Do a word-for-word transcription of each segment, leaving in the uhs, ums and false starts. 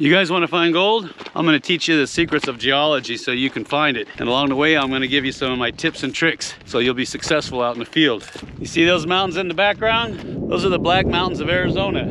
You guys want to find gold? I'm going to teach you the secrets of geology so you can find it. And along the way, I'm going to give you some of my tips and tricks so you'll be successful out in the field. You see those mountains in the background? Those are the Black Mountains of Arizona.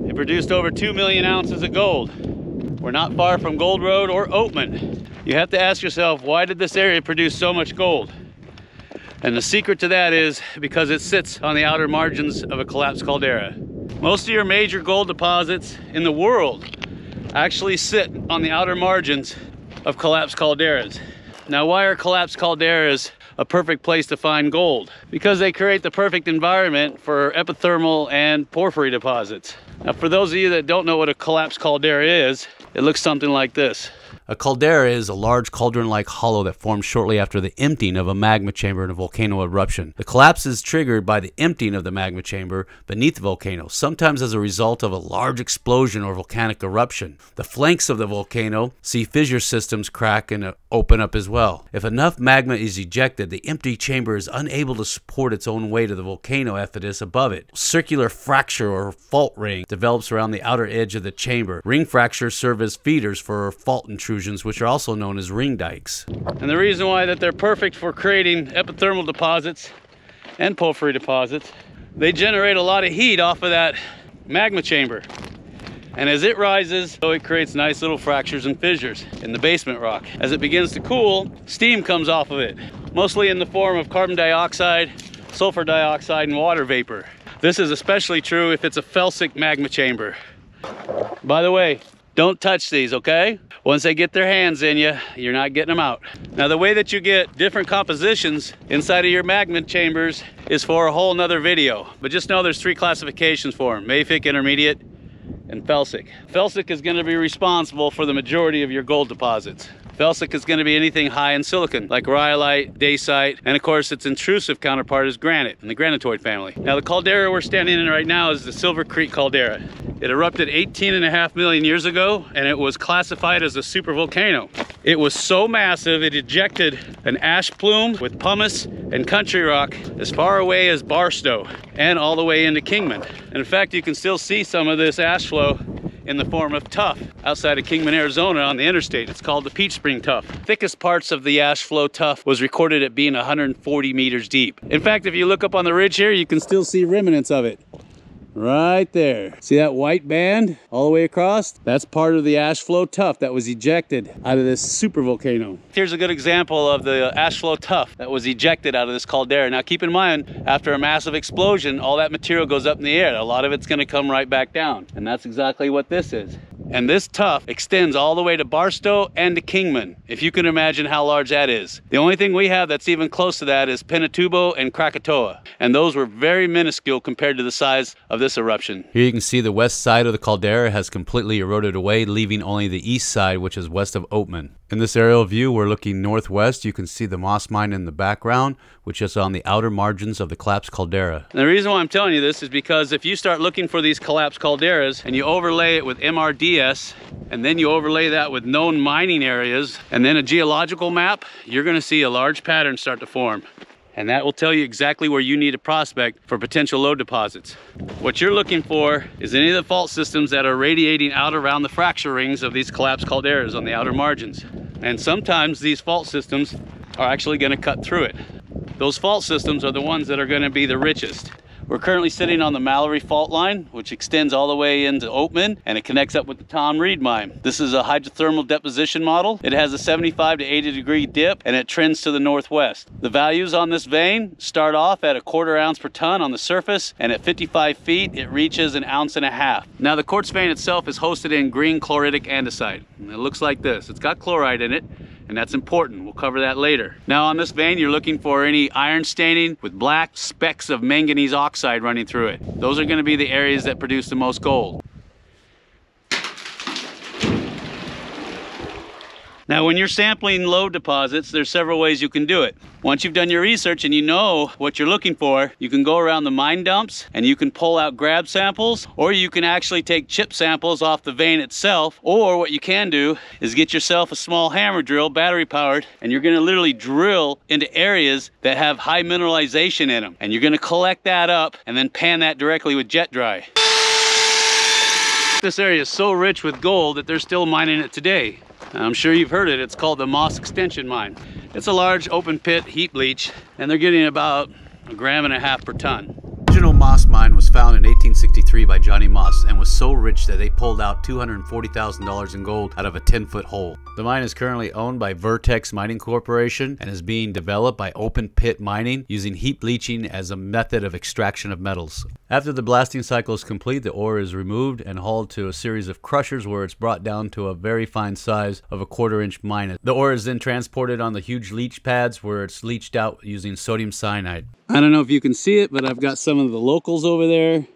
They produced over two million ounces of gold. We're not far from Gold Road or Oatman. You have to ask yourself, why did this area produce so much gold? And the secret to that is because it sits on the outer margins of a collapsed caldera. Most of your major gold deposits in the world actually sit on the outer margins of collapsed calderas. Now, why are collapsed calderas a perfect place to find gold? Because they create the perfect environment for epithermal and porphyry deposits. Now, for those of you that don't know what a collapsed caldera is, it looks something like this. A caldera is a large cauldron-like hollow that forms shortly after the emptying of a magma chamber in a volcano eruption. The collapse is triggered by the emptying of the magma chamber beneath the volcano, sometimes as a result of a large explosion or volcanic eruption. The flanks of the volcano see fissure systems crack and open up as well. If enough magma is ejected, the empty chamber is unable to support its own weight of the volcano effluent above it. Circular fracture or fault ring develops around the outer edge of the chamber. Ring fractures serve as feeders for fault intrusion, which are also known as ring dikes. And the reason why that they're perfect for creating epithermal deposits and porphyry deposits, they generate a lot of heat off of that magma chamber. And as it rises, so it creates nice little fractures and fissures in the basement rock. As it begins to cool, steam comes off of it, mostly in the form of carbon dioxide, sulfur dioxide, and water vapor. This is especially true if it's a felsic magma chamber. By the way, don't touch these, okay? Once they get their hands in you, you're not getting them out. Now, the way that you get different compositions inside of your magma chambers is for a whole nother video. But just know there's three classifications for them: mafic, intermediate, and felsic. Felsic is gonna be responsible for the majority of your gold deposits. Felsic is gonna be anything high in silicon, like rhyolite, dacite, and of course its intrusive counterpart is granite in the granitoid family. Now, the caldera we're standing in right now is the Silver Creek Caldera. It erupted eighteen and a half million years ago, and it was classified as a supervolcano. It was so massive, it ejected an ash plume with pumice and country rock as far away as Barstow and all the way into Kingman. And in fact, you can still see some of this ash flow in the form of tuff outside of Kingman, Arizona on the interstate. It's called the Peach Spring Tuff. Thickest parts of the ash flow tuff was recorded at being one hundred forty meters deep. In fact, if you look up on the ridge here, you can still see remnants of it. Right there. See that white band all the way across? That's part of the ash flow tuff that was ejected out of this supervolcano. Here's a good example of the ash flow tuff that was ejected out of this caldera. Now, keep in mind, after a massive explosion, all that material goes up in the air. A lot of it's going to come right back down. And that's exactly what this is. And this tuff extends all the way to Barstow and to Kingman, if you can imagine how large that is. The only thing we have that's even close to that is Pinatubo and Krakatoa, and those were very minuscule compared to the size of this eruption. Here you can see the west side of the caldera has completely eroded away, leaving only the east side, which is west of Oatman. In this aerial view, we're looking northwest. You can see the Moss Mine in the background, which is on the outer margins of the collapsed caldera. And the reason why I'm telling you this is because if you start looking for these collapsed calderas and you overlay it with M R D S, and then you overlay that with known mining areas, and then a geological map, you're gonna see a large pattern start to form. And that will tell you exactly where you need to prospect for potential lode deposits. What you're looking for is any of the fault systems that are radiating out around the fracture rings of these collapsed calderas on the outer margins. And sometimes these fault systems are actually going to cut through it. Those fault systems are the ones that are going to be the richest. We're currently sitting on the Mallory fault line, which extends all the way into Oatman, and it connects up with the Tom Reed mine. This is a hydrothermal deposition model. It has a seventy-five to eighty degree dip, and it trends to the northwest. The values on this vein start off at a quarter ounce per ton on the surface, and at fifty-five feet, it reaches an ounce and a half. Now, the quartz vein itself is hosted in green chloritic andesite. It looks like this. It's got chloride in it, and that's important. We'll cover that later. Now, on this vein, you're looking for any iron staining with black specks of manganese oxide running through it. Those are going to be the areas that produce the most gold. Now, when you're sampling lode deposits, there's several ways you can do it. Once you've done your research and you know what you're looking for, you can go around the mine dumps and you can pull out grab samples, or you can actually take chip samples off the vein itself, or what you can do is get yourself a small hammer drill, battery powered, and you're gonna literally drill into areas that have high mineralization in them. And you're gonna collect that up and then pan that directly with Jet Dry. This area is so rich with gold that they're still mining it today. I'm sure you've heard it, it's called the Moss Extension Mine. It's a large open pit heap leach, and they're getting about a gram and a half per ton. The original Moss mine was found in eighteen sixty-three by Johnny Moss and was so rich that they pulled out two hundred forty thousand dollars in gold out of a ten foot hole. The mine is currently owned by Vertex Mining Corporation and is being developed by open pit mining using heap leaching as a method of extraction of metals. After the blasting cycle is complete, the ore is removed and hauled to a series of crushers where it's brought down to a very fine size of a quarter inch minus. The ore is then transported on the huge leach pads where it's leached out using sodium cyanide. I don't know if you can see it, but I've got some of the locals over there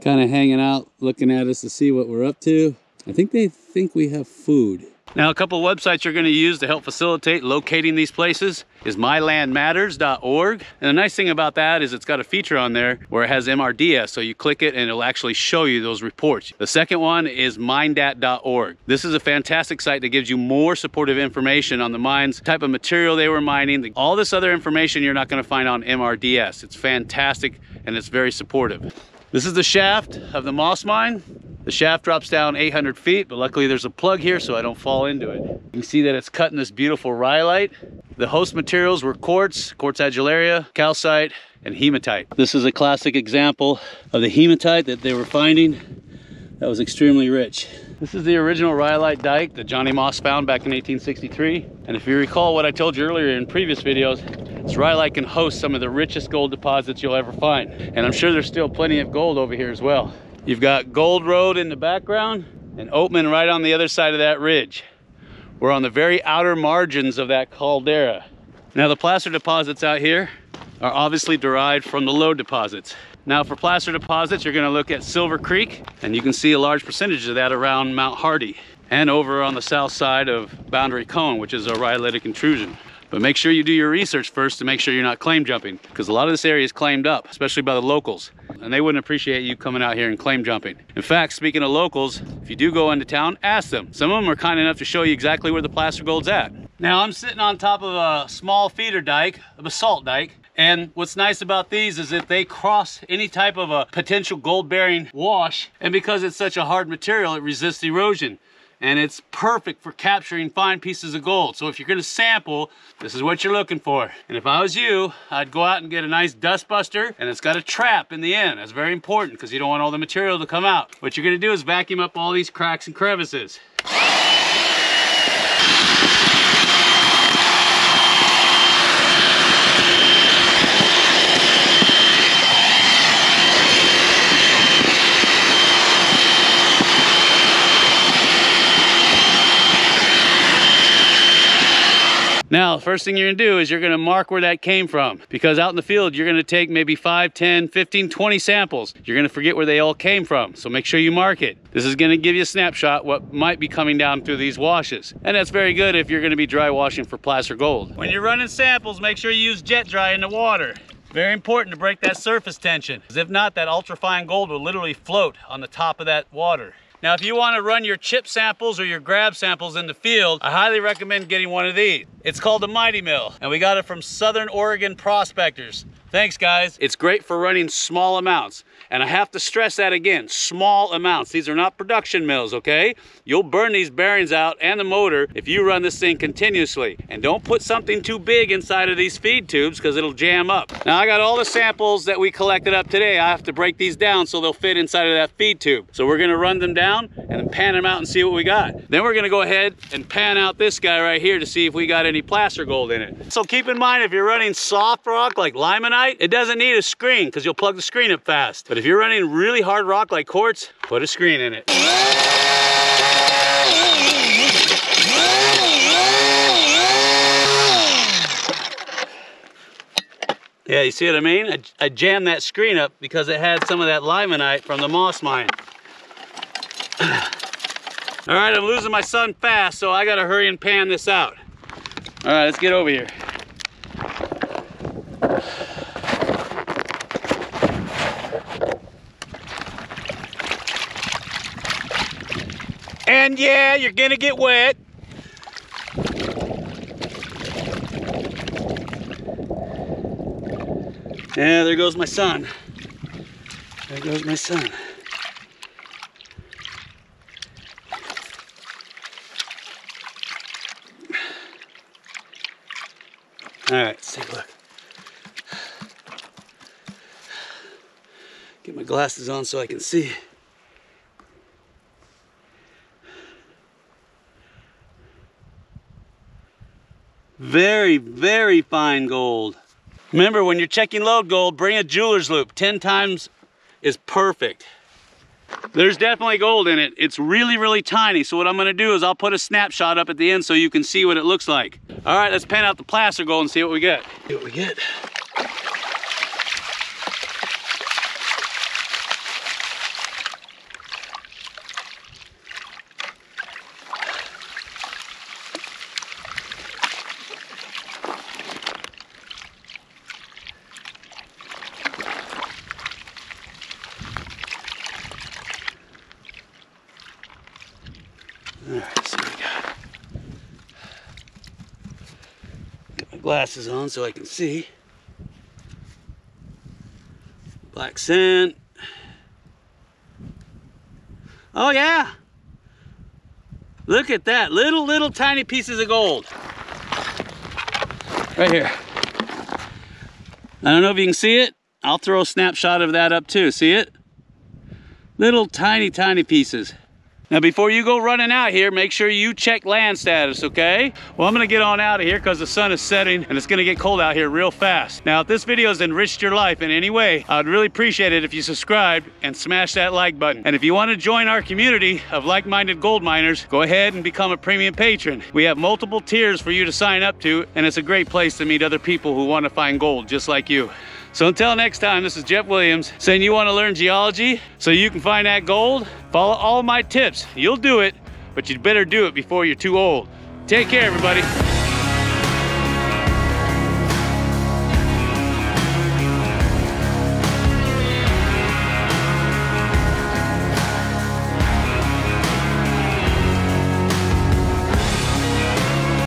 kind of hanging out, looking at us to see what we're up to. I think they think we have food. Now, a couple websites you're going to use to help facilitate locating these places is my land matters dot org. And the nice thing about that is it's got a feature on there where it has M R D S, so you click it and it'll actually show you those reports. The second one is mindat dot org. This is a fantastic site that gives you more supportive information on the mines, type of material they were mining, all this other information you're not going to find on M R D S. It's fantastic and it's very supportive. This is the shaft of the Moss Mine. The shaft drops down eight hundred feet, but luckily there's a plug here so I don't fall into it. You can see that it's cut in this beautiful rhyolite. The host materials were quartz, quartz adularia, calcite, and hematite. This is a classic example of the hematite that they were finding that was extremely rich. This is the original rhyolite dike that Johnny Moss found back in eighteen sixty-three. And if you recall what I told you earlier in previous videos, this rhyolite can host some of the richest gold deposits you'll ever find. And I'm sure there's still plenty of gold over here as well. You've got Gold Road in the background and Oatman right on the other side of that ridge. We're on the very outer margins of that caldera. Now the placer deposits out here are obviously derived from the lode deposits. Now for placer deposits, you're gonna look at Silver Creek, and you can see a large percentage of that around Mount Hardy and over on the south side of Boundary Cone, which is a rhyolitic intrusion. But make sure you do your research first to make sure you're not claim jumping, because a lot of this area is claimed up, especially by the locals, and they wouldn't appreciate you coming out here and claim jumping. In fact, speaking of locals, if you do go into town, ask them. Some of them are kind enough to show you exactly where the placer gold's at. Now I'm sitting on top of a small feeder dike, a basalt dike, and what's nice about these is that they cross any type of a potential gold-bearing wash, and because it's such a hard material, it resists erosion. And it's perfect for capturing fine pieces of gold. So if you're gonna sample, this is what you're looking for. And if I was you, I'd go out and get a nice dust buster, and it's got a trap in the end. That's very important because you don't want all the material to come out. What you're gonna do is vacuum up all these cracks and crevices. Now, first thing you're gonna do is you're gonna mark where that came from, because out in the field, you're gonna take maybe five, ten, fifteen, twenty samples. You're gonna forget where they all came from, so make sure you mark it. This is gonna give you a snapshot what might be coming down through these washes, and that's very good if you're gonna be dry washing for placer gold. When you're running samples, make sure you use Jet Dry in the water. Very important to break that surface tension, because if not, that ultrafine gold will literally float on the top of that water. Now, if you want to run your chip samples or your grab samples in the field, I highly recommend getting one of these. It's called the Mighty Mill, and we got it from Southern Oregon Prospectors. Thanks, guys. It's great for running small amounts, and I have to stress that again, small amounts. These are not production mills, okay? You'll burn these bearings out and the motor if you run this thing continuously. And don't put something too big inside of these feed tubes, because it'll jam up. Now, I got all the samples that we collected up today. I have to break these down so they'll fit inside of that feed tube. So we're going to run them down and then pan them out and see what we got. Then we're gonna go ahead and pan out this guy right here to see if we got any placer gold in it. So keep in mind, if you're running soft rock like limonite, it doesn't need a screen because you'll plug the screen up fast. But if you're running really hard rock like quartz, put a screen in it. Yeah, you see what I mean? I, I jammed that screen up because it had some of that limonite from the Moss Mine. All right, I'm losing my son fast, so I gotta hurry and pan this out. All right, let's get over here. And yeah, you're gonna get wet. Yeah, there goes my son. There goes my son. All right, let's take a look. Get my glasses on so I can see. Very, very fine gold. Remember, when you're checking load gold, bring a jeweler's loop. ten times is perfect. There's definitely gold in it. It's really, really tiny. So what I'm gonna do is I'll put a snapshot up at the end so you can see what it looks like. All right, let's pan out the placer gold and see what we get. See what we get. Glasses on so I can see. Black sand. Oh yeah, look at that. Little little tiny pieces of gold right here. I don't know if you can see it. I'll throw a snapshot of that up too. See it? Little tiny tiny pieces. Now, before you go running out here, make sure you check land status, okay? Well, I'm gonna get on out of here because the sun is setting and it's gonna get cold out here real fast. Now, if this video has enriched your life in any way, I'd really appreciate it if you subscribed and smash that like button. And if you wanna join our community of like-minded gold miners, go ahead and become a premium patron. We have multiple tiers for you to sign up to, and it's a great place to meet other people who wanna find gold just like you. So until next time, this is Jeff Williams saying you want to learn geology so you can find that gold. Follow all my tips. You'll do it, but you better do it before you're too old. Take care, everybody.